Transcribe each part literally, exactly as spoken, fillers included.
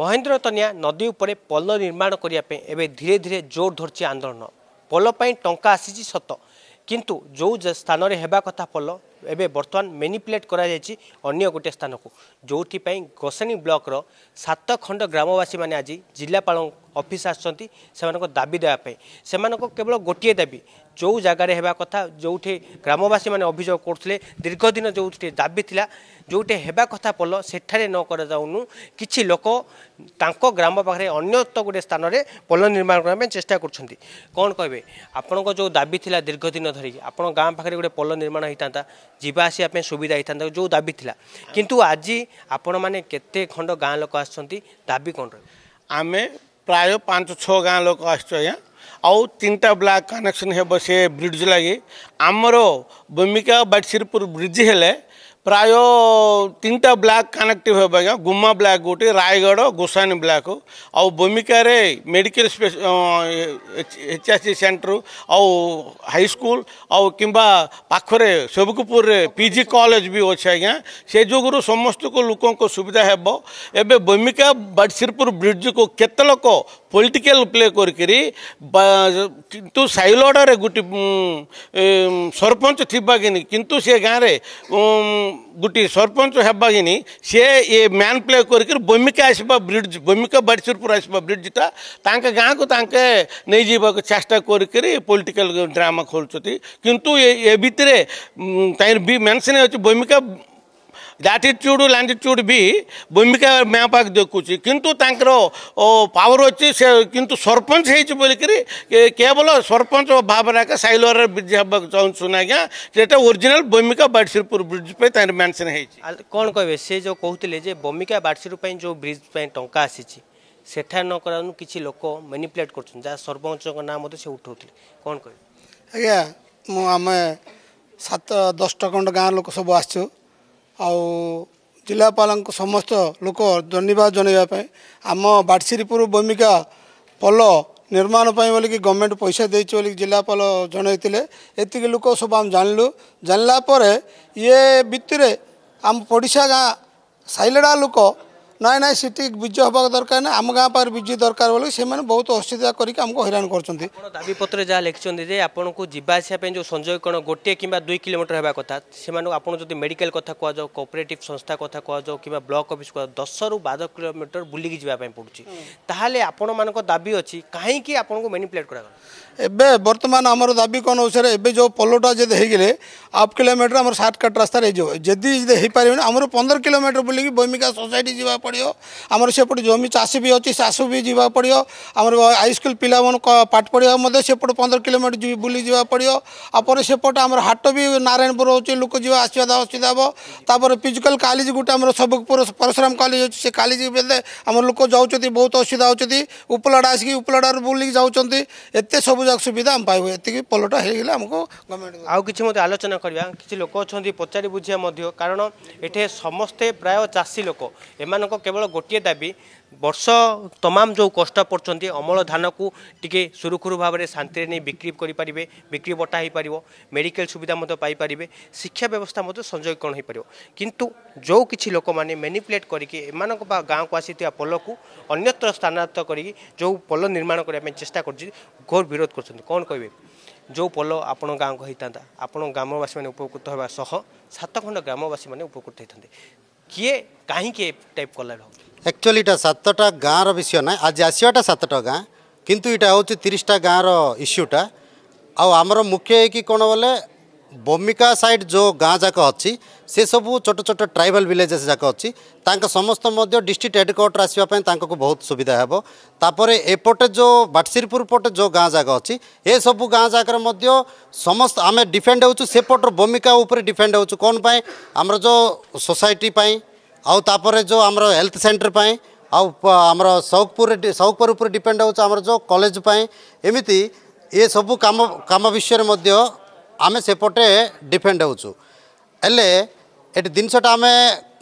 महेन्द्र तनिया नदी उपरे पोल निर्माण करने एवं धीरे धीरे जोर धरती आंदोलन। पोल पर टंका आसी सत किंतु जो स्थान में होगा कथा पोल एवं बर्तमान मेनिपुलेट कर गोटे स्थान को जो गोसाणी ब्लॉक रो सात खंड ग्रामवासी मैंने आज जिलापाल ऑफिस आसछंती दाबी देवाई से केवल गोटे दाबी जो जगार होगा कथा जो ग्रामवासी मैंने अभियोग करते दीर्घ दिन जो दाबी था जोटे होगा कथा पोल सेठारे न कराऊनु किछि लोक तांको ग्राम पाखे अन्यत गोटे स्थान में पोल निर्माण करने चेष्टा करुँच कौन कहे आपणको जो दाबी था दीर्घ दिन धरिकी आपन गाँव पाखे गोटे पोल निर्माण होता जीवा आसाप सुविधा होता जो दाबी था किंतु आज आपण मैंने केते खंड गाँव लोक आसछंती दाबी कौन रहे आमे प्राय पाँच छः गाँव लोक आसछया आउ तीन टा ब्लॉक कनेक्शन हे बसे ब्रिज लगे आमर भूमिका बाटसिरपुर ब्रिज हेले प्राय तीन टा ब्लॉक कनेक्टिव हो गया गुम्मा ब्लॉक गोटे रायगढ़ गोसानी ब्लॉक आउ भूमिका रे medical H S C centre आउ हाई स्कूल आउ किंबा पाखरे सेवकपुर रे पीजी कॉलेज भी अच्छे आज्ञा से जुगुरु समस्त को लोकों को सुविधा हेब एबे भूमिका बाटसिरपुर ब्रिज को केते लोक पॉलिटिकल प्ले करके किंतु साइलोडर गोटे सरपंच थिबा कि किंतु से गाँव रे गोटे सरपंच हेबा कि से ये मैन प्ले करके भूमिका आसवा ब्रिज भूमिका बाटसिरपुर आसवा ब्रिजटा गाँ को नहीं जावाक चेष्टा करके पॉलिटिकल ड्रामा खोलुँच किंतु ये भितर भी मेनसन हो भूमिका लैटिट्यूड लैंडिट्यूड भी भूमिका मैप आगे देखुच किंतु तांकर पावर अच्छी से किंतु सरपंच होकर केवल सरपंच भावना का साइलोर ब्रिज हवाक चाहूँ आज्ञा जेटा ओरिजिनल भूमिका बाटसिरपुर ब्रिज पर मेनसन हो कौन कहे से जो कहते भूमिका बाटसिरपुर जो ब्रिज टंका आसी सेठा न कर किसी लोक मेनिपुलेट कर सरपंच नाम से उठाऊ कौन कह आज्ञा आम सात दस खंड गाँव लोक सब आसू आउ जिलापाल समस्त लोक धन्यवाद जनवाई आम बाटसिरपुर भूमिका पोल निर्माण बोलिकी गवर्नमेंट पैसा देलिक जिलापाल जनते ये लोक सब आम जानलु जानलापर ये भितर आम पड़ीसा गाँ सैलडा लोक ना ना सीटी बीज हवा दरकार ना आम गाँ पाखे बीज दरकार बोले से बहुत असुविधा करके हैरान कर दाबी पत्र जहाँ लिखते आपन को जीवा आसापी जो संजयकरण गोटे कि दुई किलोमीटर होगा कथा से आपको जो मेडिकल कथा कहो कोऑपरेटिव संस्था कथा कहो कि ब्लॉक ऑफिस कहो दस रु बारह किलोमीटर बुलिकी जावाई पड़े ताहले आपण मान दाबी अच्छी कहीं आपको मेनिपुलेट कर बर्तमान आमर दाबी कौन अनुसार एवं जो पोलोटा जब होगले हाफ किलोमीटर आम सर्टकट रास्त जदि हो पारे आम पंद्रह किलोमीटर बुलिकी भूमिका सोसाइटी जावा आमर सेपटे जमी चाषी भी अच्छी चाषू भी जावा पड़ो आमर हाई स्कूल पिला पाठ पढ़ा सेपटे पंद्रह किलोमीटर बुली जावा पड़ो आपर सेपटे आम हाट भी नारायणपुर होती लोक जावा आसवा असुविधा हम तापर फिजिकल कॉलेज गोटे आम सबकपुर परशुराम कॉलेज अच्छे से कॉलेज आम लोक जाऊँच बहुत असुविधा होती उपलाड़ा आसिक उपलाड़ बुल जाऊँच एत सब जाक सुविधा आम पाइब ये पलटा होगा आमको गवर्नमेंट आउ कि आलोचना करवा किसी लोक अच्छा पचारि बुझा कारण ये समस्ते प्राय चाषी लोक एम केवल गोटे दाबी वर्ष तमाम जो कष्ट पड़ते अमल धान को टिके सुरुखुरु भाव में शांति नहीं बिक्री करेंगे बिक्री बटा हो पार मेडिकल सुविधा पारे शिक्षा व्यवस्था संजयकरण हो पार किंतु जो किसी लोक मैंने मेनिपुलेट करके गाँव को आसी पोल को अन्यत्र स्थानांतर करी जो पोल निर्माण करने चेष्टा कर घोर विरोध कर कौन कहे जो पोल आपण गाँव को होता आपण ग्रामवासी मैंने उपकृत होगा सह सात खंड ग्रामवासी मैंने उपकृत होते किए कहीं टाइप कला एक्चुअली इटा सातटा गाँव विषय ना आज आसवाटा सातटा गाँ किंतु इटा हूँ तीसटा गाँव इश्यूटा आमर मुख्य कि कौन बोले भूमिका साइड जो गाँ जाक अच्छी से सब छोट छोट ट्राइबल विलेजेस जाक अच्छी समस्त डिस्ट्रिक्ट हेडक्वार्टर आसवाप बहुत सुविधा हे तापर एपटे जो बाटसिरपुर पटे जो गाँ जाक अच्छी ये सब गाँ जाकर समस्त आम डिपेंड होचु सेपटर भूमिका उपर डिपेंड होचु कौन पाए आमर जो सोसाइटी पाए आउ तापर जो आमर हेल्थ सेंटर पाए आउ आमर सौकपुर सौकपुर उपर डिपेंड होचु आमर जो कॉलेज पाए एमिति ये सब काम काम विषय में आमे सेपटे डिपेंड होचु जिनसटा आम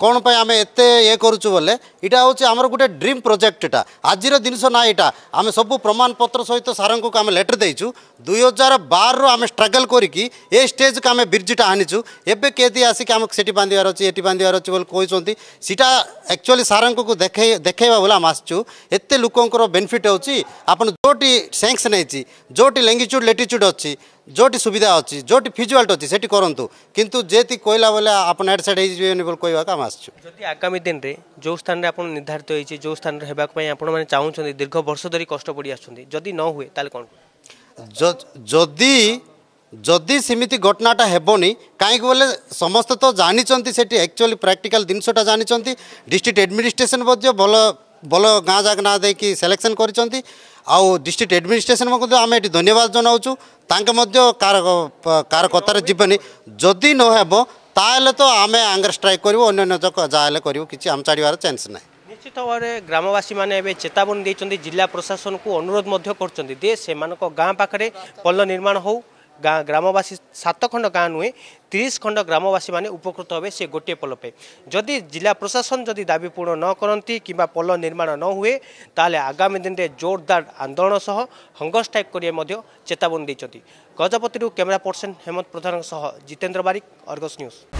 कौन आम एत ये करूँ बोले यहाँ हूँ आमर गोटे ड्रीम प्रोजेक्ट आज जिनस ना यहाँ आम सब प्रमाणपत्र सहित सार लेटर देचु दुई हजार बार रमें स्ट्रगल करी स्टेज को आम बिर्जीटा आनीचु एवं केदी आसिक आम से बांधार अच्छी ये बांधार अच्छी बोले कहते सीटा एक्चुअली सार देख देखा बोले आम आसचु एत लोकर बेनिफिट होपन जोटी सेंस नहीं जोटी लैंगिच्यूड लैटिच्यूड अच्छी जोटी सुविधा अच्छी जोटी फिजुआल्ट अच्छी सेठी करूँ किंतु जेती कोइला बोले आप एड सेड हो कहवाक आम आसुदी आगामी दिन में जो स्थान आप निर्धारित होती जो स्थान होने चाहते दीर्घ वर्ष धरी कष्ट पड़ी आदि न हुए कौन जदि जदि सेमिति घटनाटा हेबोनी कहीं बोले समस्त तो जानी सेठी एक्चुअली प्रैक्टिकल जिनसटा जानी डिस्ट्रिक्ट एडमिनिस्ट्रेशन भल भल गाँ जाक ना दे कि सिलेक्शन कर आउ डिस्ट्रिक्ट एडमिनिस्ट्रेशन आम ये धन्यवाद जनाऊँ कार कतार जीवन जदि नहेबो ताले तो आम आंगर स्ट्राइक करक जहाँ करूँ कि आम छाड़बार चान्स ना निश्चित भाव में ग्रामवासी मैंने चेतावनी देते जिला प्रशासन को अनुरोध करते से गाँ पाखे पल निर्माण हो गाँ ग्रामवासी सात खंड गाँ नुहे तीस खंड ग्रामवासी माने उपकृत होबे से गोटे पल पे जदि जिला प्रशासन जदि दाबी पूर्ण न करती कि पल निर्माण न हुए ताले आगामी दिन में जोरदार आंदोलन सह हंगर स्ट्राइक करें चेतावनी देते गजपति कैमरा पर्सन हेमंत प्रधान सह जितेंद्र बारिक अर्गस न्यूज।